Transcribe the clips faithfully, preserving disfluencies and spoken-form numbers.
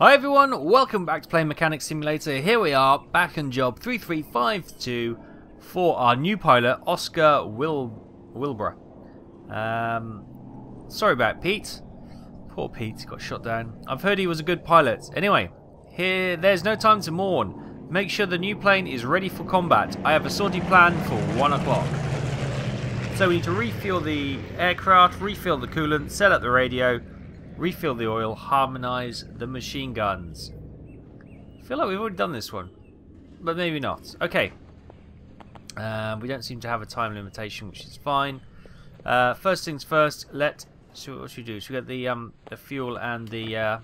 Hi everyone, welcome back to Plane Mechanic Simulator. Here we are, back on job three three five two for our new pilot, Oscar Wil Wilbra. Um, sorry about Pete. Poor Pete got shot down. I've heard he was a good pilot. Anyway, here there's no time to mourn. Make sure the new plane is ready for combat. I have a sortie plan for one o'clock. So we need to refuel the aircraft, refill the coolant, set up the radio, refill the oil, harmonise the machine guns. I feel like we've already done this one, but maybe not. Okay. Um, we don't seem to have a time limitation, which is fine. Uh, first things first. Let. So what should we do? Should we get the um the fuel and the? Uh,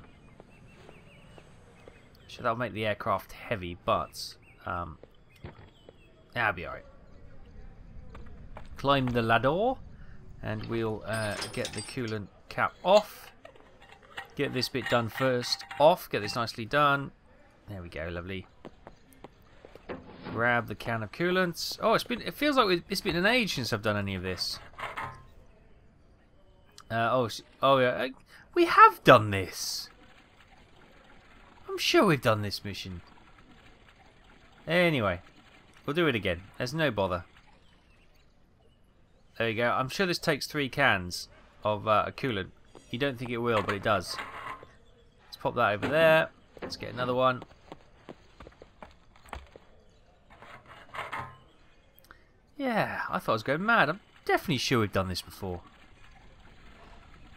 should that make the aircraft heavy? But um, that'll be alright. Climb the ladder, and we'll uh, get the coolant cap off. Get this bit done first. Off. Get this nicely done. There we go. Lovely. Grab the can of coolant. Oh, it's been. It feels like it's been an age since I've done any of this. Uh, oh, oh yeah. We have done this. I'm sure we've done this mission. Anyway, we'll do it again. There's no bother. There you go. I'm sure this takes three cans of uh, coolant. You don't think it will, but it does. Let's pop that over there. Let's get another one. Yeah, I thought I was going mad. I'm definitely sure we've done this before.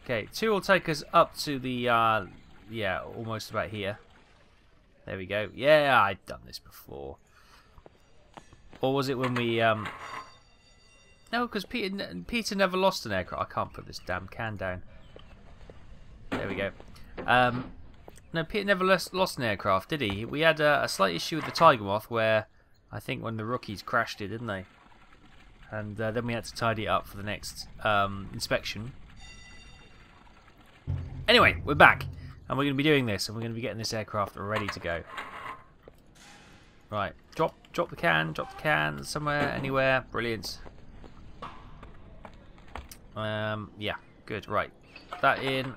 Okay, two will take us up to the, uh, yeah, almost about here. There we go. Yeah, I've done this before. Or was it when we, um... no, because Peter, Peter never lost an aircraft. I can't put this damn can down. There we go. Um, no, Peter never lost an aircraft, did he? We had a, a slight issue with the Tiger Moth where I think when the rookies crashed it, didn't they? And uh, then we had to tidy it up for the next um, inspection. Anyway, we're back. And we're going to be doing this. And we're going to be getting this aircraft ready to go. Right. Drop, drop the can. Drop the can. Somewhere, anywhere. Brilliant. Um, yeah. Good. Right. Put that in.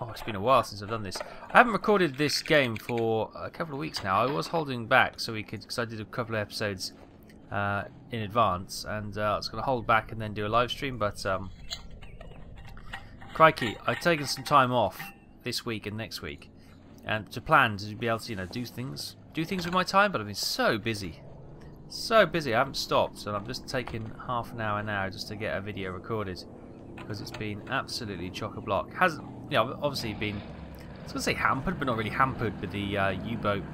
Oh, it's been a while since I've done this. I haven't recorded this game for a couple of weeks now. I was holding back so we could, because I did a couple of episodes uh, in advance, and uh, I was going to hold back and then do a live stream. But um, crikey, I've taken some time off this week and next week, and to plan to be able to, you know, do things, do things with my time. But I've been so busy, so busy. I haven't stopped, and I'm just taking half an hour now just to get a video recorded. Because it's been absolutely chock-a-block. Hasn't, you know, obviously been, I was going to say hampered, but not really hampered with the uh, U-Boat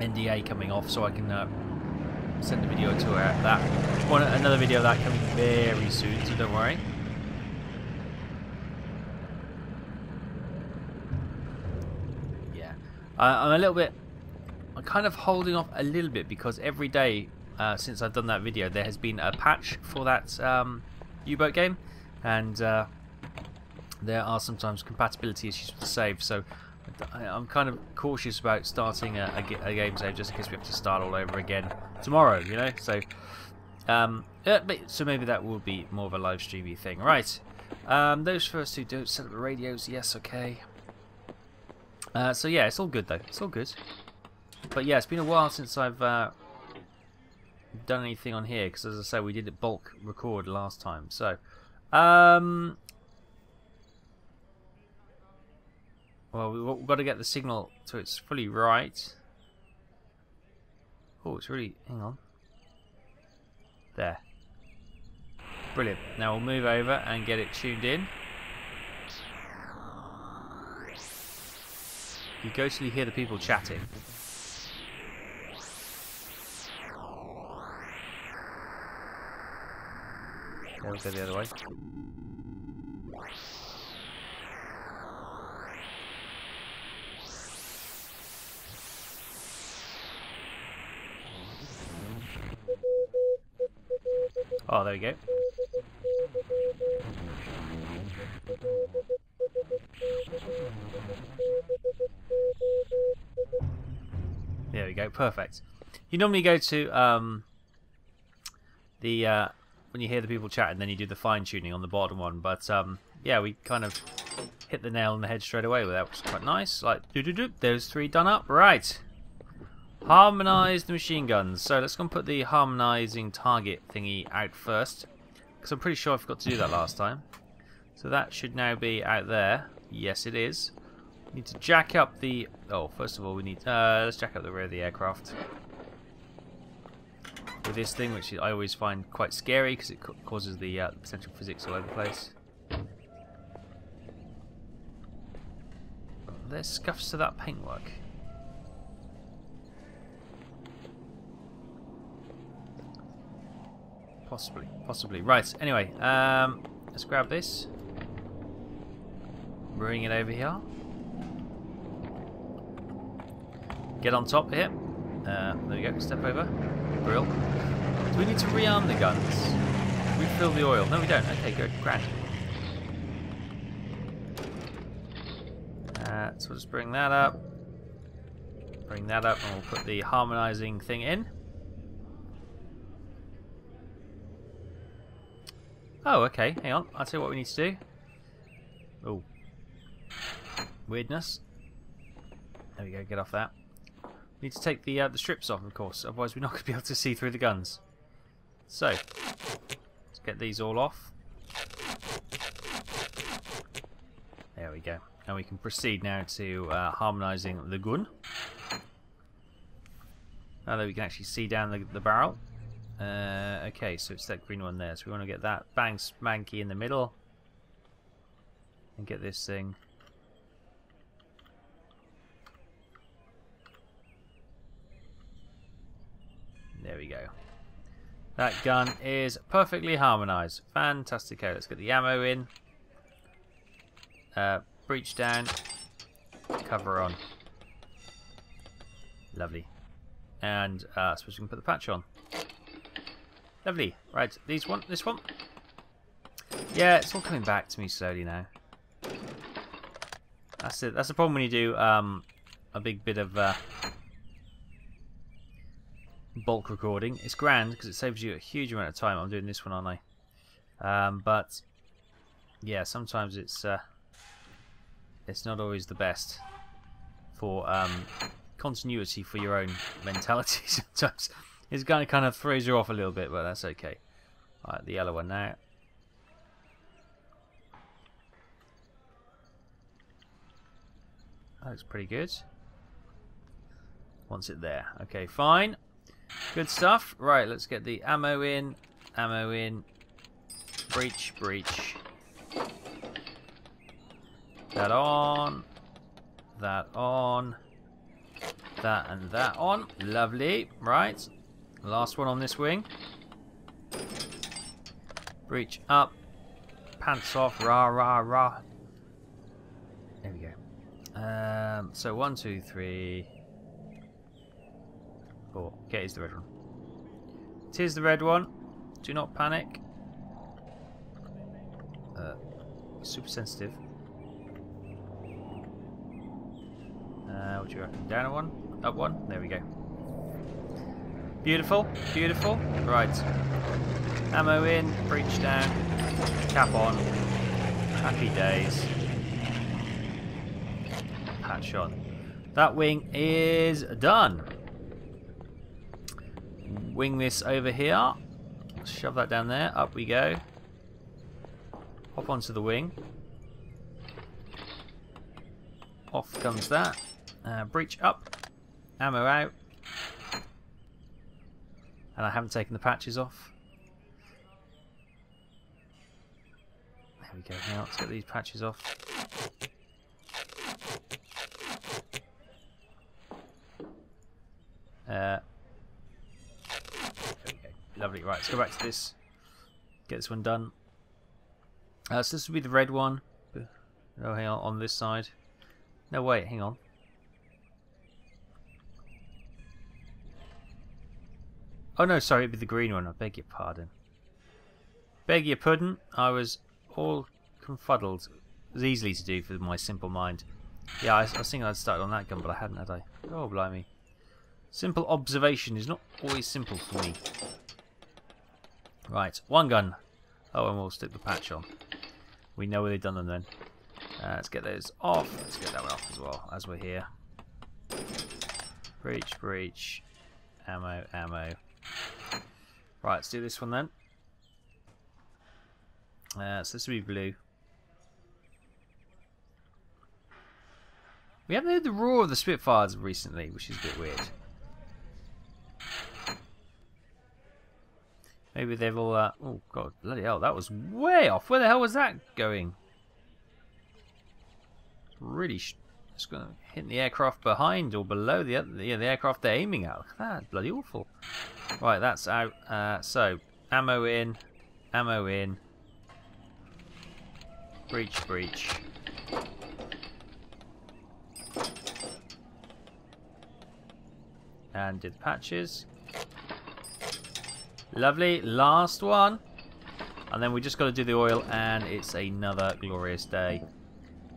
N D A coming off, so I can uh, send a video to her. That one, another video of that coming very soon, so don't worry. Yeah, I, I'm a little bit, I'm kind of holding off a little bit because every day uh, since I've done that video, there has been a patch for that. Um, U-Boat game, and uh, there are sometimes compatibility issues with the save, so I'm kind of cautious about starting a, a, a game save just in case we have to start all over again tomorrow, you know. So, um, uh, so maybe that will be more of a live streamy thing, right? Um, those first two don't set up the radios, yes, okay. Uh, so yeah, it's all good though, it's all good. But yeah, it's been a while since I've. Uh, done anything on here because, as I say, we did a bulk record last time. So, um, well, we've got to get the signal so it's fully right. Oh, it's really. Hang on. There. Brilliant. Now we'll move over and get it tuned in. You go till you hear the people chatting. We'll go the other way. Oh, there we go. There we go. Perfect. You normally go to um, the. Uh, When you hear the people chatting, then you do the fine tuning on the bottom one. But um, yeah, we kind of hit the nail on the head straight away with that, which is quite nice. Like, doo doo doo. Those three done up. Right. Harmonise the machine guns. So let's go and put the harmonising target thingy out first, because I'm pretty sure I forgot to do that last time. So that should now be out there. Yes, it is. We need to jack up the... Oh, first of all, we need... Uh, let's jack up the rear of the aircraft with this thing, which I always find quite scary because it causes the uh, potential physics all over the place. There's scuffs to that paintwork. Possibly, possibly. Right, anyway, um, let's grab this. Bring it over here. Get on top here. Uh, there we go, step over. Grill. Do we need to rearm the guns? We fill the oil. No, we don't. Okay, good. Grand. Uh, so we'll just bring that up. Bring that up, and we'll put the harmonizing thing in. Oh, okay, hang on. I'll tell you what we need to do. Oh. Weirdness. There we go, get off that. We need to take the, uh, the strips off, of course, otherwise we're not going to be able to see through the guns. So, let's get these all off. There we go. And we can proceed now to uh, harmonising the gun. Now that we can actually see down the, the barrel. Uh, okay, so it's that green one there. So we want to get that bang smanky in the middle. And get this thing. There we go. That gun is perfectly harmonised. Fantastico. Let's get the ammo in. Uh, breech down. Cover on. Lovely. And uh, I suppose we can put the patch on. Lovely. Right, these one, this one. Yeah, it's all coming back to me slowly now. That's it. That's the problem when you do um, a big bit of uh, bulk recording. It's grand because it saves you a huge amount of time. I'm doing this one, aren't I? Um, but yeah, sometimes it's uh, it's not always the best for um, continuity for your own mentality. Sometimes. It's going to kind of throws you off a little bit, but that's okay. Alright, the yellow one now. That looks pretty good. Wants it there. Okay, fine. Good stuff. Right, let's get the ammo in. Ammo in. Breach, breach. That on. That on. That and that on. Lovely. Right. Last one on this wing. Breach up. Pants off. Rah, rah, rah. There we go. Um, so one, two, three, four. Okay, here's the red one. Here's the red one. Do not panic. Uh, super sensitive. Uh, what do you reckon? Down one? Up one? There we go. Beautiful, beautiful. Right. Ammo in, breach down, cap on. Happy days. Patch on. That wing is done. Wing this over here. Shove that down there. Up we go. Hop onto the wing. Off comes that. Uh, breach up. Ammo out. And I haven't taken the patches off. There we go. Now let's get these patches off. Uh, there we go. Lovely. Right, let's go back to this. Get this one done. Uh, so this will be the red one. Oh, hang on, on this side. No, wait, hang on. Oh no, sorry, it'd be the green one. I beg your pardon. Beg your puddin'. I was all confuddled. It was easily to do for my simple mind. Yeah, I, I was thinking I'd started on that gun, but I hadn't, had I? Oh, blimey. Simple observation is not always simple for me. Right, one gun. Oh, and we'll stick the patch on. We know where they've done them then. Uh, let's get those off. Let's get that one off as well as we're here. Breach, breach, ammo, ammo. Right, let's do this one then. Uh, so this will be blue. We haven't heard the roar of the Spitfires recently, which is a bit weird. Maybe they've all... Uh, oh, God, bloody hell, that was way off. Where the hell was that going? Really... Sh it's going to hit the aircraft behind or below the, other, the, yeah, the aircraft they're aiming at. Look at that, bloody awful. Right, that's out. Uh, so, ammo in. Ammo in. Breach, breach. And did the patches. Lovely, last one. And then we just got to do the oil, and it's another glorious day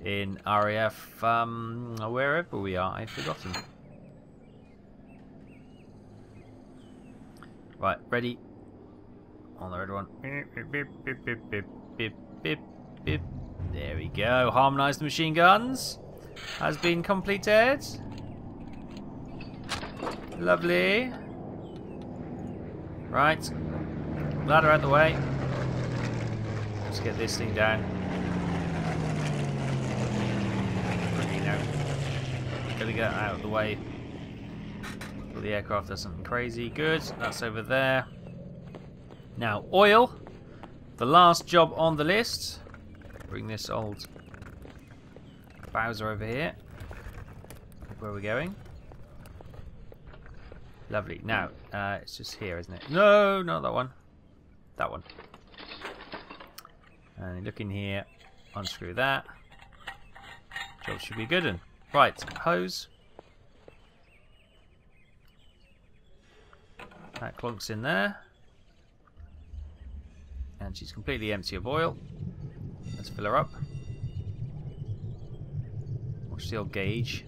in R A F, um, wherever we are, I've forgotten. Right, ready. On the red one. There we go. Harmonise the machine guns has been completed. Lovely. Right, ladder out the way. Let's get this thing down. Quickly now. Gotta get out of the way. Well, the aircraft does something crazy. Good, that's over there. Now, oil. The last job on the list. Bring this old Bowser over here. Where are we going? Lovely. Now, uh, it's just here, isn't it? No, not that one. That one. And look in here. Unscrew that. Job should be good. And right, hose. That clunks in there. And she's completely empty of oil. Let's fill her up. Watch the old gauge.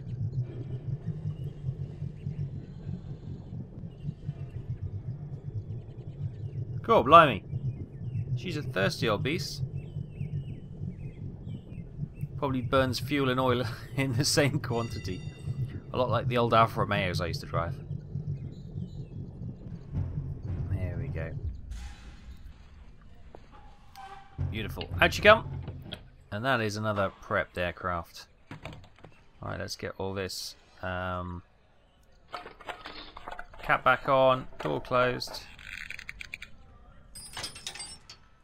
Cool, blimey. She's a thirsty old beast. Probably burns fuel and oil in the same quantity. A lot like the old Alfa Romeos I used to drive. There we go. Beautiful. Out you come. And that is another prepped aircraft. Alright, let's get all this. Um, cap back on. Door closed.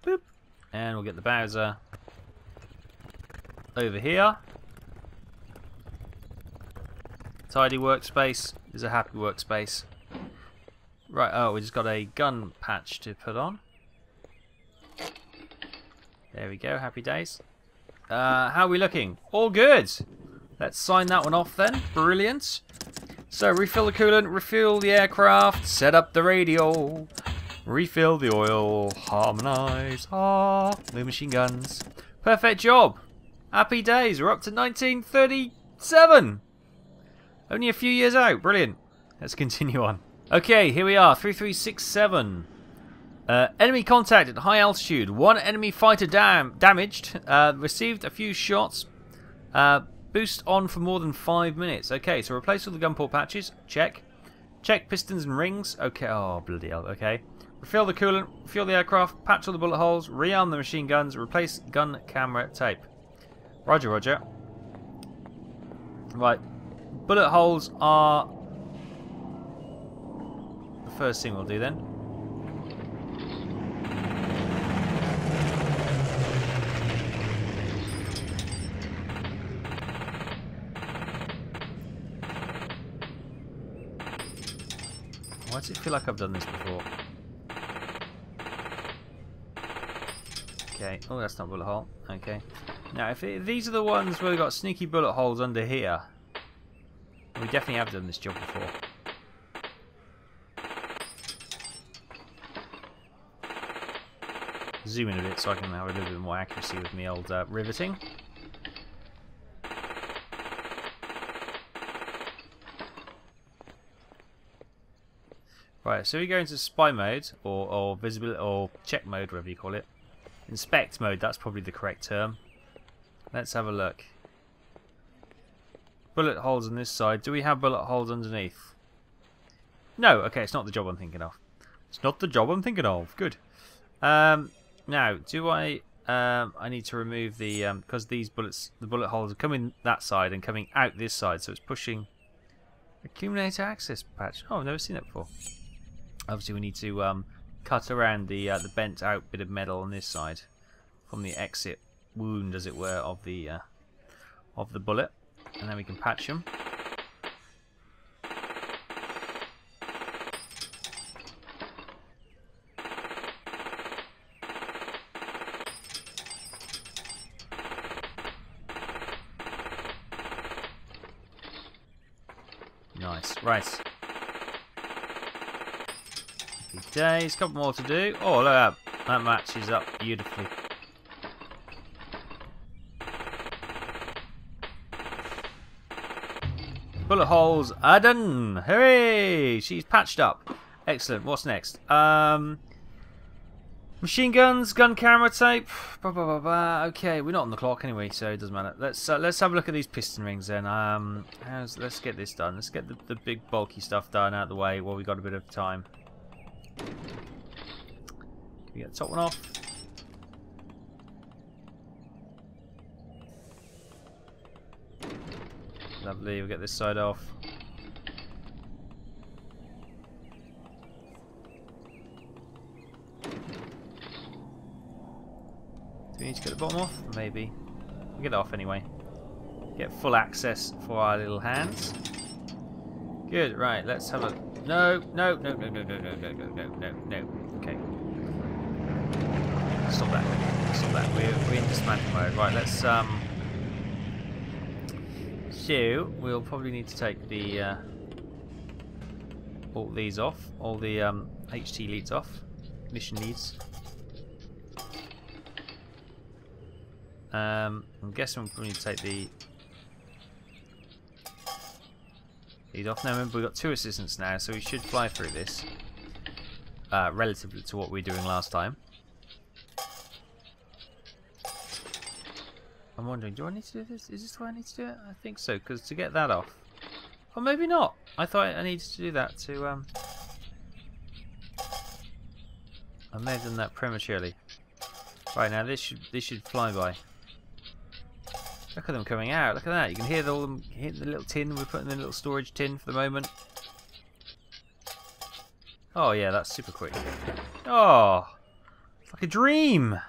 Boop. And we'll get the Bowser over here. Tidy workspace is a happy workspace. Right, oh, we just got a gun patch to put on. There we go, happy days. Uh, how are we looking? All good. Let's sign that one off then. Brilliant. So, refill the coolant, refuel the aircraft, set up the radio. Refill the oil, harmonise, ah, new machine guns. Perfect job. Happy days, we're up to nineteen thirty-seven. Only a few years out, brilliant. Let's continue on. Okay, here we are, three three six seven. Uh, enemy contact at high altitude, one enemy fighter dam damaged, uh, received a few shots, uh, boost on for more than five minutes. Okay, so replace all the gun port patches, check. Check pistons and rings, okay, oh bloody hell, okay. Refill the coolant, refuel the aircraft, patch all the bullet holes, rearm the machine guns, replace gun camera tape. Roger, roger. Right, bullet holes are the first thing we'll do then. Why does it feel like I've done this before? Okay. Oh, that's not a bullet hole. Okay. Now, if it, these are the ones where we've got sneaky bullet holes under here, we definitely have done this job before. Zoom in a bit so I can have a little bit more accuracy with my old uh, riveting. Right, so we go into spy mode, or, or visibility, or check mode, whatever you call it. Inspect mode, that's probably the correct term. Let's have a look. Bullet holes on this side. Do we have bullet holes underneath? No. Okay, it's not the job I'm thinking of. It's not the job I'm thinking of. Good. Um, now, do I... Um, I need to remove the... Um, because these bullets, the bullet holes are coming that side and coming out this side, so it's pushing... Accumulator access patch. Oh, I've never seen that before. Obviously, we need to um, cut around the uh, the bent out bit of metal on this side from the exit wound, as it were, of the uh, of the bullet, and then we can patch them. Nice, right. Days, couple more to do. Oh, look at that. That matches up beautifully. Bullet holes are done. Hooray! She's patched up. Excellent. What's next? Um, machine guns, gun camera tape. Blah, blah, blah, blah. Okay, we're not on the clock anyway, so it doesn't matter. Let's uh, let's have a look at these piston rings then. Um, how's, let's get this done. Let's get the, the big bulky stuff done out of the way while we've got a bit of time. We get the top one off. Lovely, we'll get this side off. Do we need to get the bottom off? Maybe. We'll get it off anyway. Get full access for our little hands. Good, right, let's have a... No, no, no, no, no, no, no, no, no, no, no, no. Okay. Stop that. Stop that. We're, we're in dismantling mode. Right, let's... um. So, we'll probably need to take the... Uh, all these off. All the um, H T leads off. Mission leads. Um, I'm guessing we'll probably need to take the... lead off. Now remember, we've got two assistants now, so we should fly through this. Uh, relatively to what we were doing last time. I'm wondering, do I need to do this? Is this the way I need to do it? I think so, because to get that off... Or maybe not! I thought I needed to do that to... Um... I may have done that prematurely. Right, now this should, this should fly by. Look at them coming out, look at that. You can hear the, all them, hear the little tin. We're putting in a little storage tin for the moment. Oh yeah, that's super quick. Oh! It's like a dream!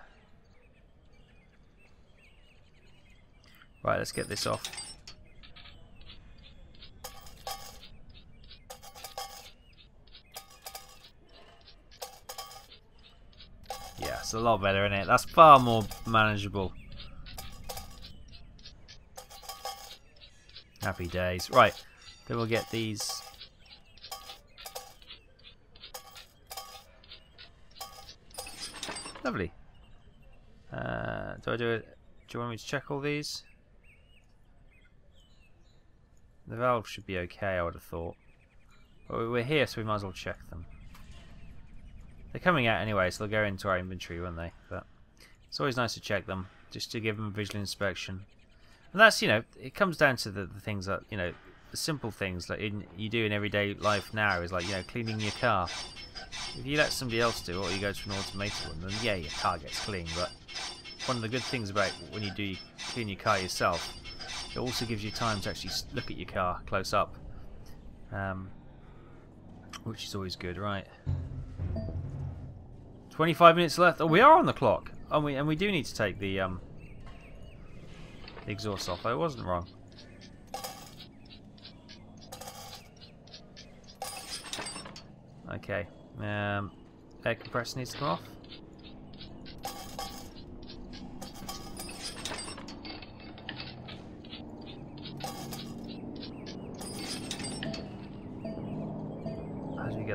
Right, let's get this off. Yeah, it's a lot better, isn't it? That's far more manageable. Happy days. Right, then we'll get these. Lovely. Uh, do I do it? Do you want me to check all these? The valve should be okay, I would have thought. But we're here, so we might as well check them. They're coming out anyway, so they'll go into our inventory, won't they? But it's always nice to check them, just to give them a visual inspection. And that's, you know, it comes down to the, the things that, you know, the simple things that in, you do in everyday life now is like, you know, cleaning your car. If you let somebody else do it, or you go to an automated one, then yeah, your car gets clean. But one of the good things about when you do you clean your car yourself, it also gives you time to actually look at your car close up, um, which is always good, right? twenty-five minutes left. Oh, we are on the clock, and we and we do need to take the um, the exhaust off. I wasn't wrong. Okay. Um, air compressor needs to come off.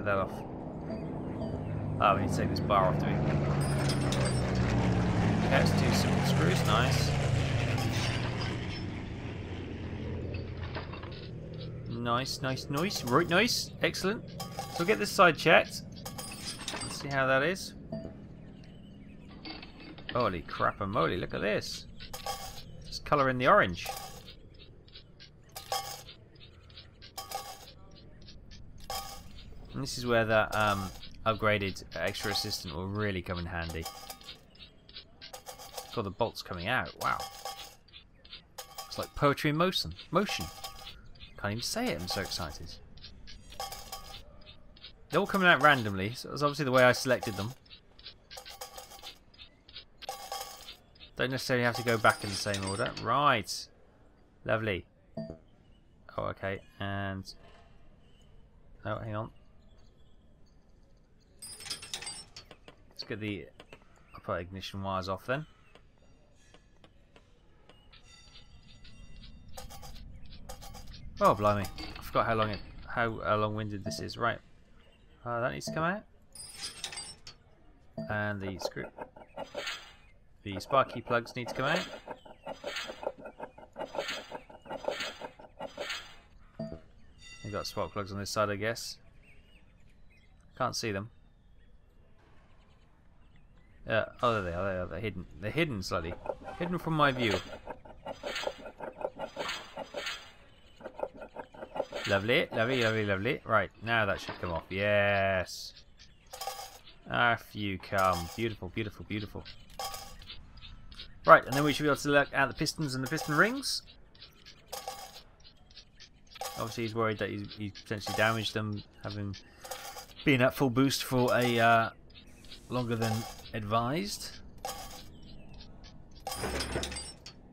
That off. Oh, we need to take this bar off, do we? That's two simple screws, nice. Nice, nice, nice, right, nice, excellent. So we'll get this side checked. Let's see how that is. Holy crap-a-moly, look at this. Just colour in the orange. And this is where that um, upgraded extra assistant will really come in handy. Got the bolts coming out. Wow. It's like poetry in motion. Motion. Can't even say it. I'm so excited. They're all coming out randomly. So that's obviously the way I selected them. Don't necessarily have to go back in the same order. Right. Lovely. Oh, okay. And... oh, hang on. Let's get the upper ignition wires off then. Oh, blimey. I forgot how long it, how uh, long-winded this is. Right. Uh, that needs to come out. And the screw... the sparky plugs need to come out. We've got spark plugs on this side, I guess. Can't see them. Uh, oh, there they are. They are. They're hidden. They're hidden slightly. Hidden from my view. Lovely, lovely, lovely, lovely. Right, now that should come off. Yes. Off you come. Beautiful, beautiful, beautiful. Right, and then we should be able to look at the pistons and the piston rings. Obviously he's worried that he's, he's potentially damaged them, having been at full boost for a uh, longer than advised.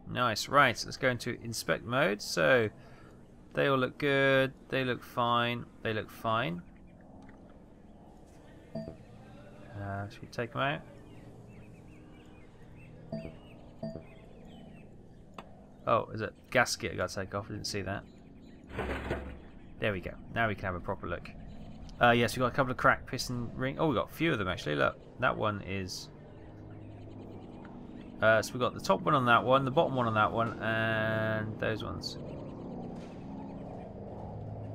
Nice, right, let's go into inspect mode. So, they all look good, they look fine, they look fine. Uh, should we take them out? Oh, is it gasket I got to take off? I didn't see that. There we go. Now we can have a proper look. Uh, yes, we've got a couple of cracked piston ring. Oh, we've got a few of them actually. Look, that one is... Uh, so we've got the top one on that one, the bottom one on that one, and those ones.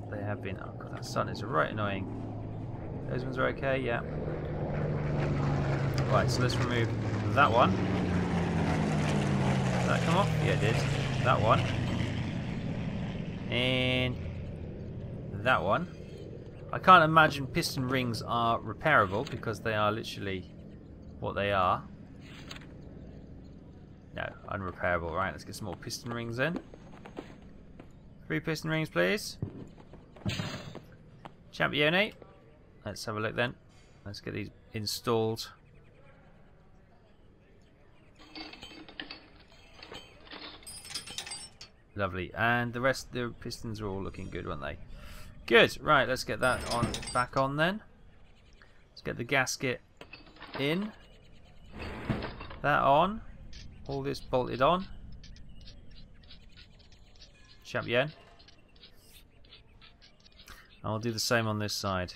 They have been... oh god, that sun is right annoying. Those ones are okay, yeah. Right, so let's remove that one. Did that come off? Yeah, it did. That one. And that one. I can't imagine piston rings are repairable because they are literally what they are. No, unrepairable. Right, let's get some more piston rings in. Three piston rings, please. Champione. Let's have a look then. Let's get these installed. Lovely, and the rest, the pistons are all looking good, aren't they? Good. Right, let's get that on back on then. Let's get the gasket in. That on. All this bolted on. Champion. I'll do the same on this side.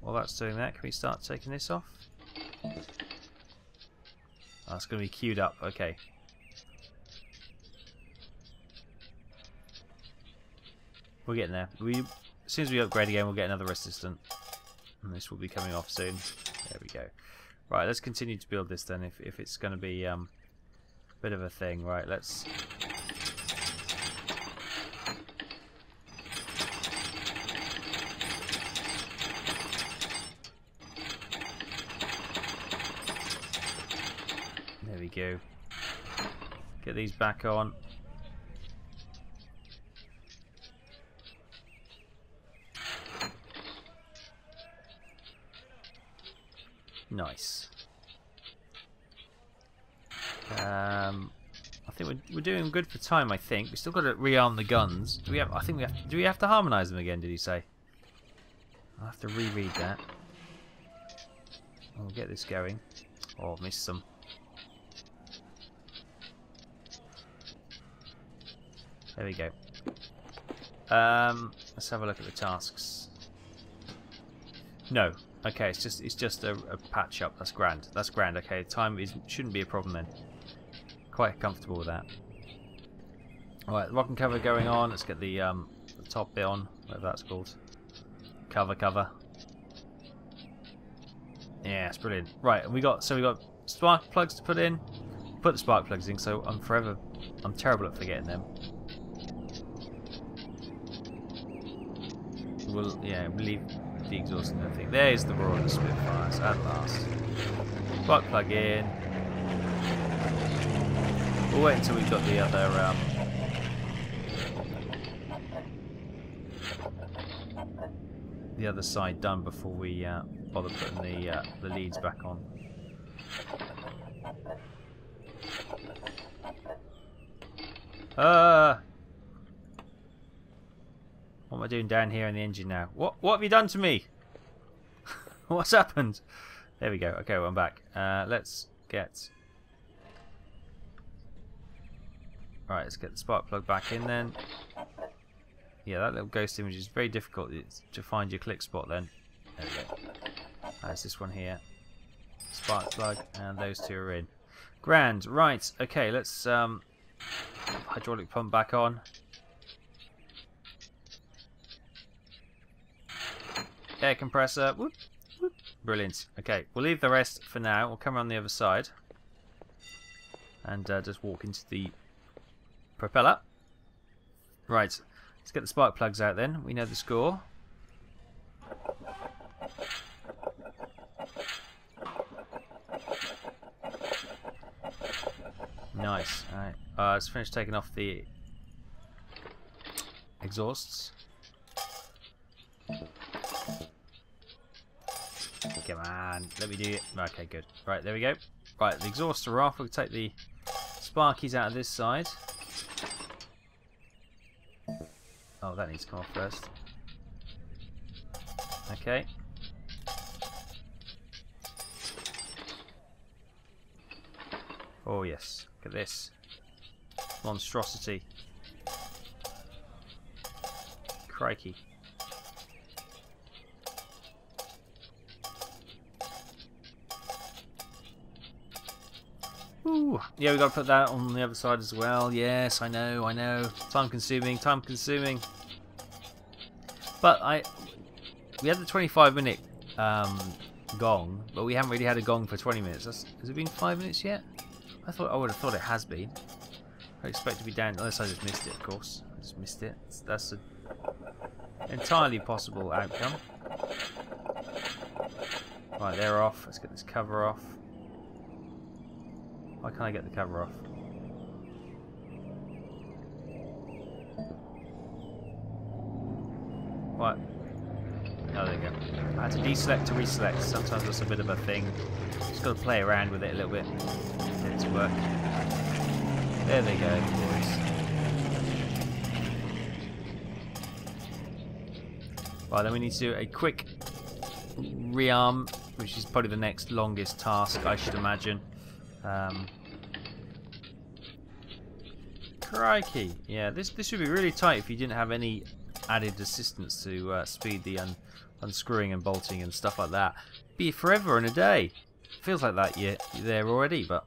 While that's doing that, can we start taking this off? That's going to be queued up. Okay. We're getting there. We, as soon as we upgrade again, we'll get another resistant. And this will be coming off soon. There we go. Right, let's continue to build this then, if, if it's going to be um, a bit of a thing. Right, let's... there we go. Get these back on. Nice. Um, I think we're, we're doing good for time. I think we still got to rearm the guns. Do we have? I think we have. To, do we have to harmonise them again? Did he say? I'll have to reread that. We'll get this going. Oh, I've missed some. There we go. Um, let's have a look at the tasks. No. Okay, it's just it's just a, a patch up. That's grand. That's grand. Okay, time is shouldn't be a problem then. Quite comfortable with that. All right, rock and cover going on. Let's get the um the top bit on, whatever that's called. Cover, cover. Yeah, it's brilliant. Right, and we got so we got spark plugs to put in, put the spark plugs in, so I'm forever, I'm terrible at forgetting them. We'll, yeah, we'll leave the exhaust and everything. There's the roar of the Spitfires at last. Spark plug in. We'll wait until we've got the other. Um, the other side done before we uh, bother putting the uh, the leads back on. Uh, what am I doing down here in the engine now? What what have you done to me? What's happened? There we go. Okay, well, I'm back. Uh, let's get. All right, let's get the spark plug back in then. Yeah, that little ghost image is very difficult to find your click spot then. There we go. That's this one here. Spark plug, and those two are in. Grand, right, okay, let's um, hydraulic pump back on. Air compressor, whoop, whoop. Brilliant. Okay, we'll leave the rest for now. We'll come around the other side and uh, just walk into the propeller. Right. Let's get the spark plugs out then, we know the score. Nice, alright. Uh, let's finish taking off the exhausts. Come on, let me do it. Okay, good. Right, there we go. Right, the exhausts are off, we'll take the sparkies out of this side. Oh, that needs to come off first. Okay. Oh yes, look at this. Monstrosity. Crikey. Ooh. Yeah, we gotta put that on the other side as well. Yes, I know, I know. Time consuming, time consuming. But I, we had the twenty-five minute um, gong, but we haven't really had a gong for twenty minutes. That's, has it been five minutes yet? I thought I would have thought it has been. I expect to be down, unless I just missed it, of course. I just missed it. That's an entirely possible outcome. Right, they're off. Let's get this cover off. Why can't I get the cover off? What? Oh, there you go. I had to deselect to reselect. Sometimes that's a bit of a thing. Just got to play around with it a little bit. Get it to work. There they go, boys. Right, then we need to do a quick rearm, which is probably the next longest task, I should imagine. Um, crikey. Yeah, this, this would be really tight if you didn't have any added assistance to uh, speed the un unscrewing and bolting and stuff like that. Be forever and a day. Feels like that you're, you're there already, but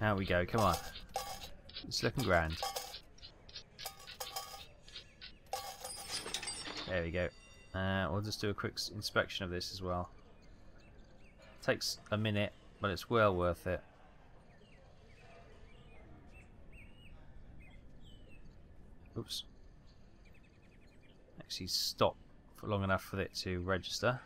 there we go. Come on, it's looking grand. There we go. Uh, we'll just do a quick inspection of this as well. Takes a minute, but it's well worth it. Oops. Actually stop for long enough for it to register.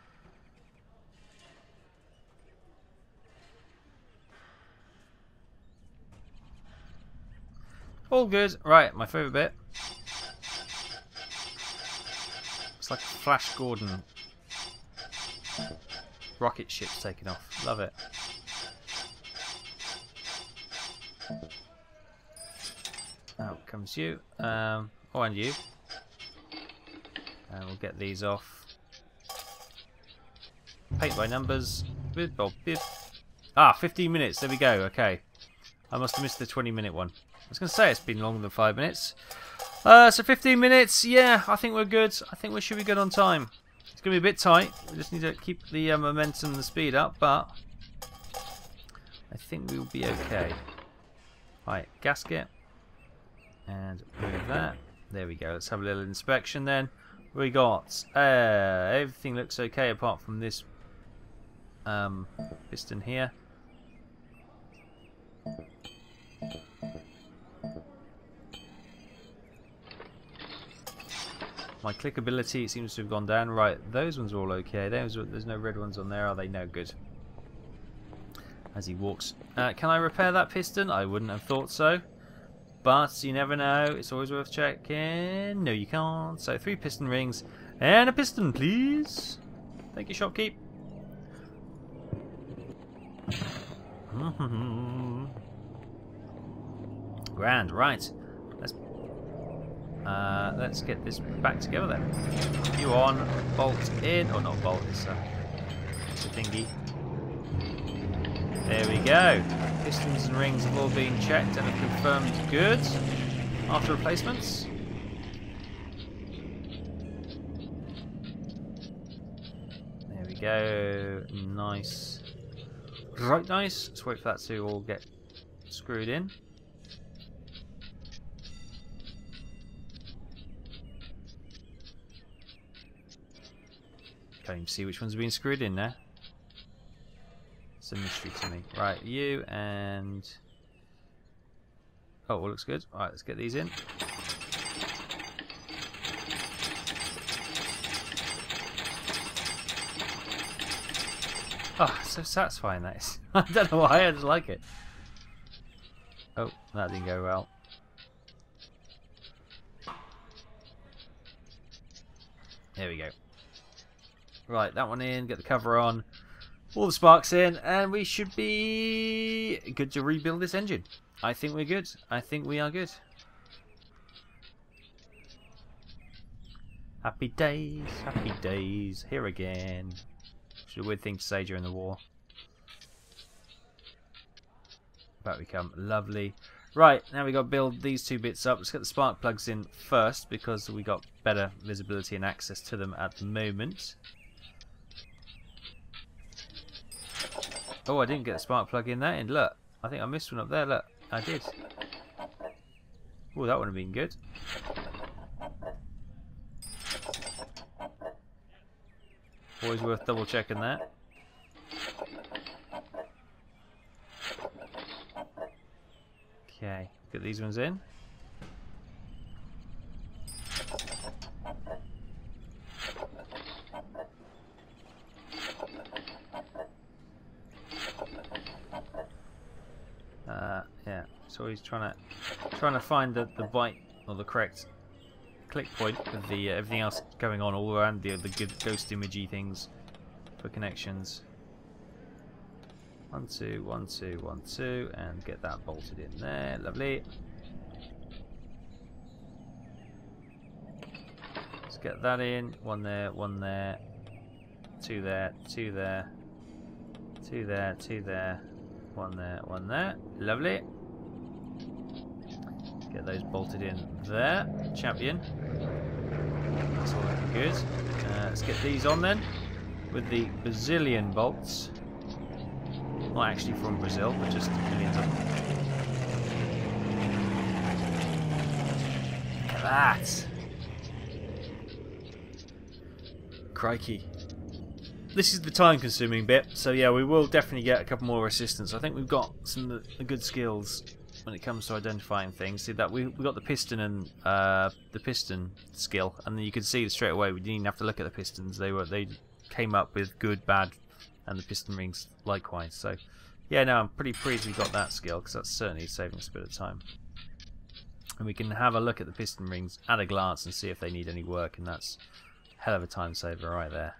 All good. Right, my favourite bit. It's like Flash Gordon. Rocket ship's taking off. Love it. Out comes you. Um, oh, and you. And we'll get these off. Paint by numbers. Bib, bob, bib. Ah, fifteen minutes. There we go. Okay. I must have missed the twenty minute one. I was going to say it's been longer than five minutes. Uh, so fifteen minutes. Yeah, I think we're good. I think we should be good on time. It's going to be a bit tight. We just need to keep the uh, momentum and the speed up, but I think we'll be okay. Right, gasket. And move that. There we go. Let's have a little inspection then. We got uh, everything looks okay apart from this um, piston here. My clickability seems to have gone down. Right, those ones are all okay. Those, there's no red ones on there, are they? No, good. As he walks. Uh, can I repair that piston? I wouldn't have thought so. But you never know. It's always worth checking. No, you can't. So three piston rings and a piston, please. Thank you, shopkeep. Grand. Right. Let's uh, let's get this back together then. You on? Bolt in? Oh, not bolt. It's a, it's a thingy. There we go. Pistons and rings have all been checked and are confirmed good after replacements. There we go. Nice. Right, nice. Let's wait for that to all get screwed in. Can't even see which ones have been screwed in there. It's a mystery to me. Right, you and... oh, all looks good. Alright, let's get these in. Oh, so satisfying that is. I don't know why, I just like it. Oh, that didn't go well. There we go. Right, that one in, get the cover on. All the sparks in, and we should be good to rebuild this engine. I think we're good. I think we are good. Happy days, happy days, here again. Which is a weird thing to say during the war. Back we come. Lovely. Right, now we got to build these two bits up. Let's get the spark plugs in first, because we got better visibility and access to them at the moment. Oh, I didn't get the spark plug in there. And look, I think I missed one up there. Look, I did. Oh, that would have been good. Always worth double checking that. Okay, get these ones in. So he's trying to trying to find the the bite or the correct click point with the uh, everything else going on all around the the good ghost imagey things for connections. One two one two one two and get that bolted in there. Lovely. Let's get that in. One there. One there. Two there. Two there. Two there. Two there. One there. One there. Lovely. Get those bolted in there. Champion. That's all looking good. Uh, let's get these on then with the Brazilian bolts. Not actually from Brazil, but just millions of them. Look at that! Crikey. This is the time consuming bit, so yeah, we will definitely get a couple more assistants. I think we've got some good skills when it comes to identifying things. See that we we got the piston and uh, the piston skill, and then you could see straight away we didn't even have to look at the pistons. They were they came up with good, bad, and the piston rings likewise. So yeah, no, I'm pretty pleased we got that skill because that's certainly saving us a bit of time. And we can have a look at the piston rings at a glance and see if they need any work, and that's a hell of a time saver right there.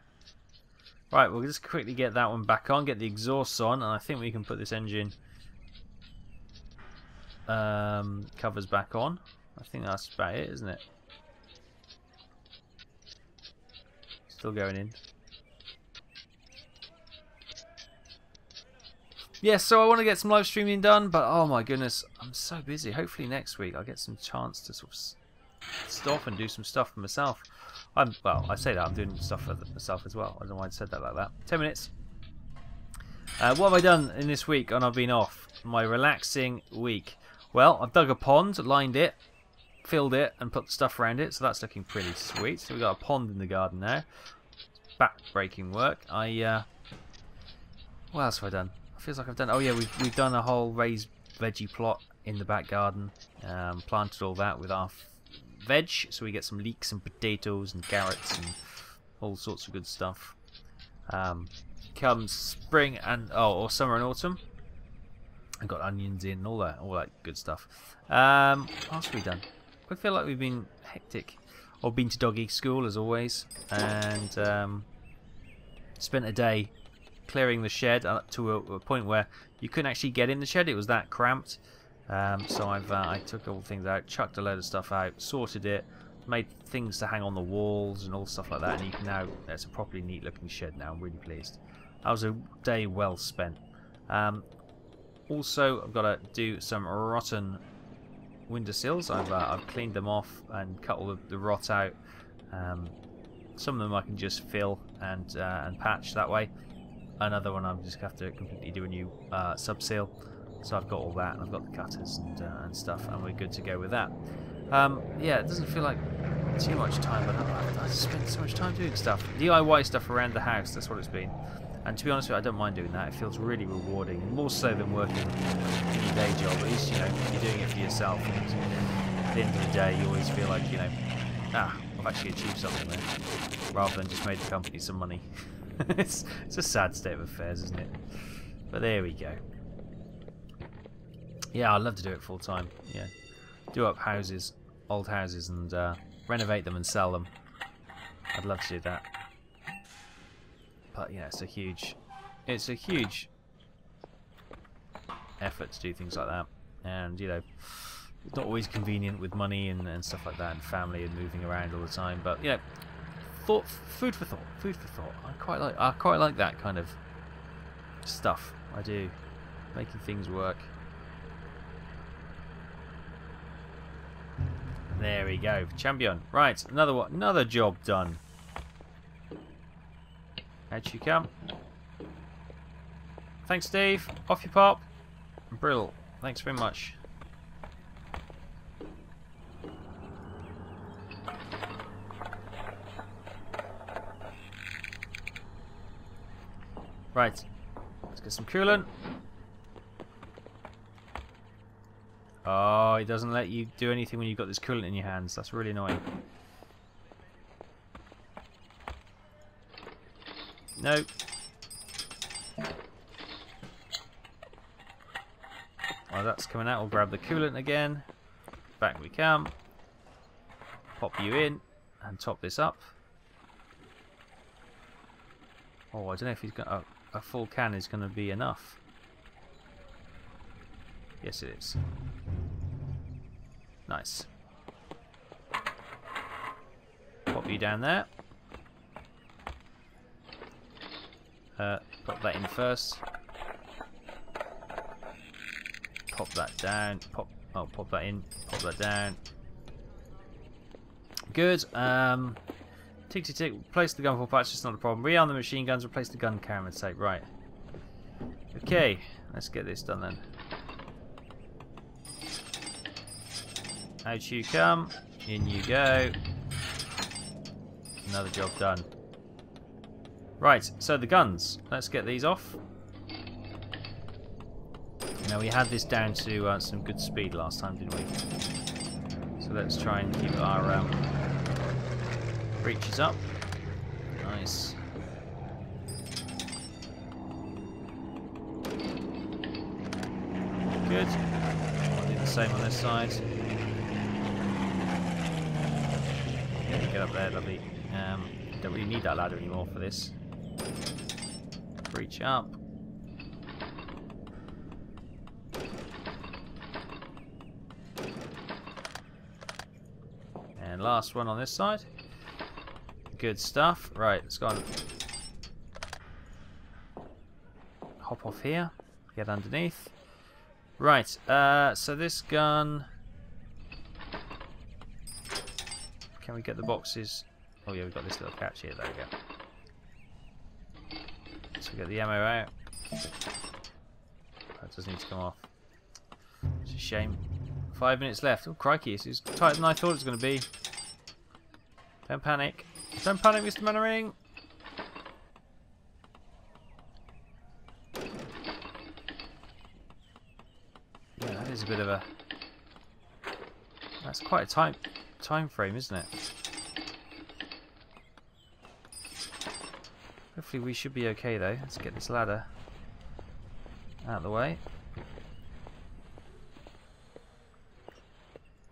Right, we'll just quickly get that one back on, get the exhausts on, and I think we can put this engine. Um, covers back on. I think that's about it, isn't it? Still going in. Yeah, so I want to get some live streaming done, but oh my goodness, I'm so busy. Hopefully next week I'll get some chance to sort of stop and do some stuff for myself. I'm well, I say that I'm doing stuff for myself as well. I don't know why I said that like that. Ten minutes. Uh, what have I done in this week? And I've been off my relaxing week. Well, I've dug a pond, lined it, filled it, and put the stuff around it, so that's looking pretty sweet. So we've got a pond in the garden now. Back-breaking work. I, uh... what else have I done? It feels like I've done... oh, yeah, we've, we've done a whole raised veggie plot in the back garden. Um, planted all that with our veg, so we get some leeks and potatoes and carrots and all sorts of good stuff. Um, comes spring and oh, or summer and autumn. I got onions in, all that, all that good stuff. Um, what else have we done? We feel like we've been hectic. I've been to doggy school as always, and um, spent a day clearing the shed up to a, a point where you couldn't actually get in the shed. It was that cramped. Um, so I've uh, I took all things out, chucked a load of stuff out, sorted it, made things to hang on the walls and all stuff like that. And you can now, it's a properly neat looking shed now. I'm really pleased. That was a day well spent. Um, also, I've got to do some rotten windowsills. I've uh, I've cleaned them off and cut all the, the rot out. Um, some of them I can just fill and uh, and patch that way. Another one I'm just have to completely do a new uh, subseal. So I've got all that, and I've got the cutters and, uh, and stuff, and we're good to go with that. Um, yeah, it doesn't feel like too much time, but I, I spend so much time doing stuff. D I Y stuff around the house, that's what it's been. And to be honest with you, I don't mind doing that. It feels really rewarding, more so than working in your day job. At least, you know, you're doing it for yourself. And at the end of the day, you always feel like, you know, ah, I've actually achieved something there, rather than just made the company some money. it's, it's a sad state of affairs, isn't it? But there we go. Yeah, I'd love to do it full time. Yeah, do up houses, old houses, and uh, renovate them and sell them. I'd love to do that. But you know, it's a huge, it's a huge effort to do things like that, and you know, it's not always convenient with money and, and stuff like that, and family and moving around all the time. But you know, thought, food for thought, food for thought. I quite like, I quite like that kind of stuff. I do, making things work. There we go, champion. Right, another one, another job done. Out you come. Thanks, Steve. Off you pop. Brill. Thanks very much. Right, let's get some coolant. Oh, it doesn't let you do anything when you've got this coolant in your hands. That's really annoying. No. While that's coming out, we'll grab the coolant again. Back we come. Pop you in and top this up. Oh, I don't know if he's got oh, a full can is going to be enough. Yes, it is. Nice. Pop you down there. Uh, pop that in first. Pop that down. Pop. Oh, pop that in. Pop that down. Good. Um, tick tick tick. Replace the gun for parts. It's not a problem. Rearm the machine guns. Replace the gun camera tape. Right. Okay. Let's get this done then. Out you come, in you go. Another job done. Right, so the guns. Let's get these off. Now we had this down to uh, some good speed last time, didn't we? So let's try and keep our um, breaches up. Nice. Good. I'll do the same on this side. Up there, lovely. Um, don't really need that ladder anymore for this. Reach up. And last one on this side. Good stuff. Right, let's go on. Hop off here. Get underneath. Right, uh, so this gun. Can we get the boxes? Oh yeah, we've got this little catch here, there we go. So we get the ammo out. That does need to come off. It's a shame. Five minutes left. Oh crikey, this is tighter than I thought it was going to be. Don't panic. Don't panic, Mister Mannering! Yeah, that is a bit of a... That's quite a tight... time frame, isn't it? Hopefully we should be okay though. Let's get this ladder out of the way.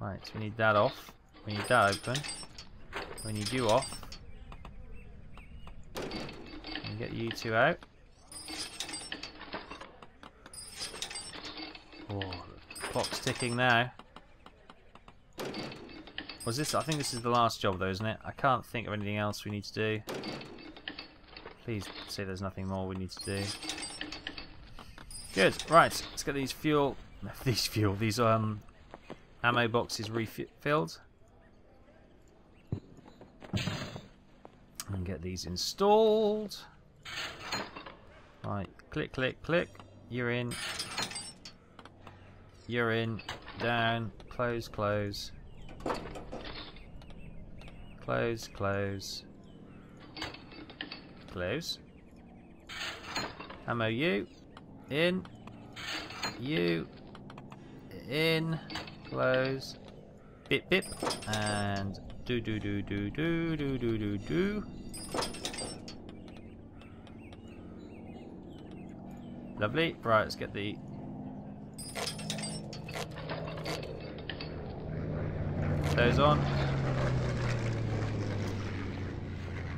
Right, so we need that off. We need that open. We need you off. And get you two out. Oh, the clock's ticking now. Was this? I think this is the last job though, isn't it? I can't think of anything else we need to do. Please say there's nothing more we need to do. Good. Right, let's get these fuel, these fuel, these um ammo boxes refilled, and get these installed. Right, click, click, click. You're in. You're in. Down. Close. Close. Close. Close. Close. Ammo you. In. You. In. Close. Bip bip. And do do do do do do do do do. Lovely. Right, let's get the those on.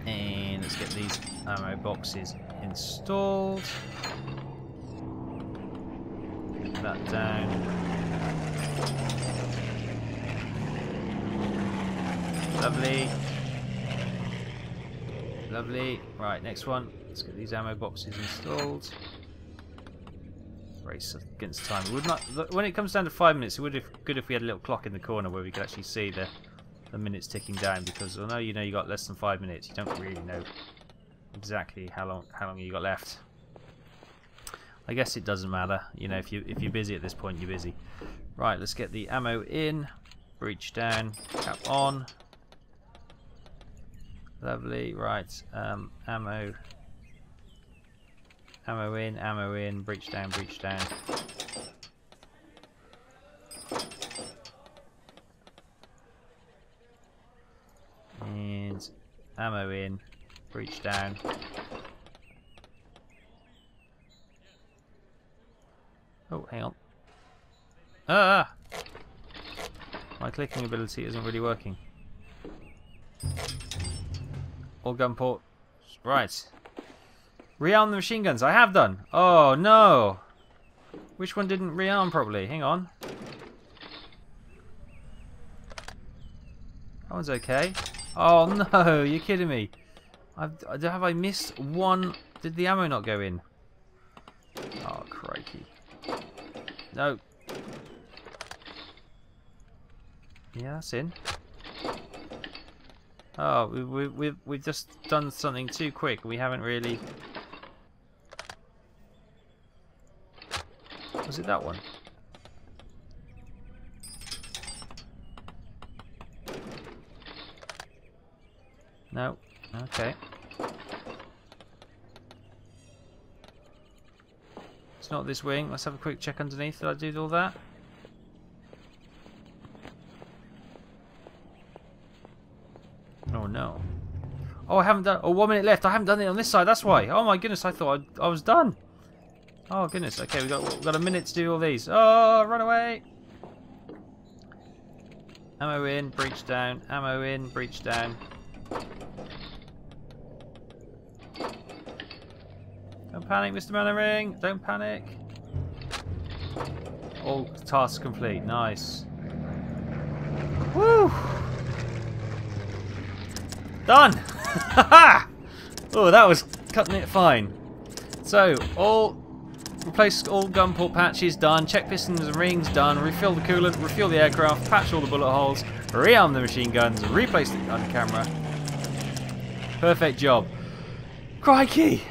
And let's get these ammo boxes installed. Put that down. Lovely. Lovely. Right, next one. Let's get these ammo boxes installed. Race against time. It would not, when it comes down to five minutes, it would be good if we had a little clock in the corner where we could actually see the, the minutes ticking down, because although you know you got less than five minutes, you don't really know exactly how long how long you got left. I guess it doesn't matter, you know, if you if you're busy at this point, you're busy. Right, let's get the ammo in, breach down, cap on. Lovely. Right, um, ammo, ammo in, ammo in, breach down, breach down. And ammo in, breach down. Oh, hang on. Ah! My clicking ability isn't really working. All gun port. Right. Rearm the machine guns. I have done. Oh, no. Which one didn't rearm properly? Hang on. That one's okay. Oh, no. You're kidding me. I've, have I missed one? Did the ammo not go in? Oh, crikey. No. Yeah, that's in. Oh, we, we, we've, we've just done something too quick. We haven't really... Was it that one? No. Okay. It's not this wing. Let's have a quick check underneath. Did I do all that? Oh no. Oh, I haven't done... Oh, one minute left. I haven't done it on this side. That's why. Oh my goodness. I thought I, I was done. Oh goodness. Okay, we got we got a minute to do all these. Oh, run away! Ammo in, breach down. Ammo in, breach down. Don't panic, Mister Mannering. Don't panic. All tasks complete. Nice. Woo! Done. Oh, that was cutting it fine. So all. Replace all gun port patches, done. Check pistons and rings, done. Refill the coolant, refuel the aircraft, patch all the bullet holes, rearm the machine guns, replace the gun camera. Perfect job. Crikey!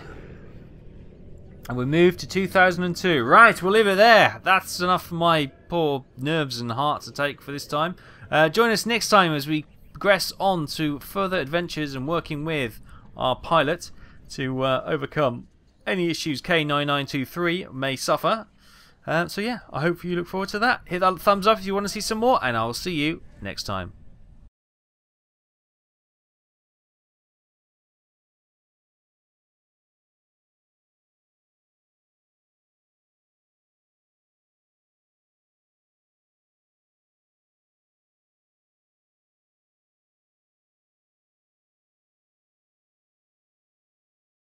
And we moved to two thousand two. Right, we'll leave it there. That's enough for my poor nerves and heart to take for this time. Uh, join us next time as we progress on to further adventures and working with our pilot to uh, overcome any issues K nine nine two three may suffer. Um, so yeah, I hope you look forward to that. Hit that thumbs up if you want to see some more, and I'll see you next time.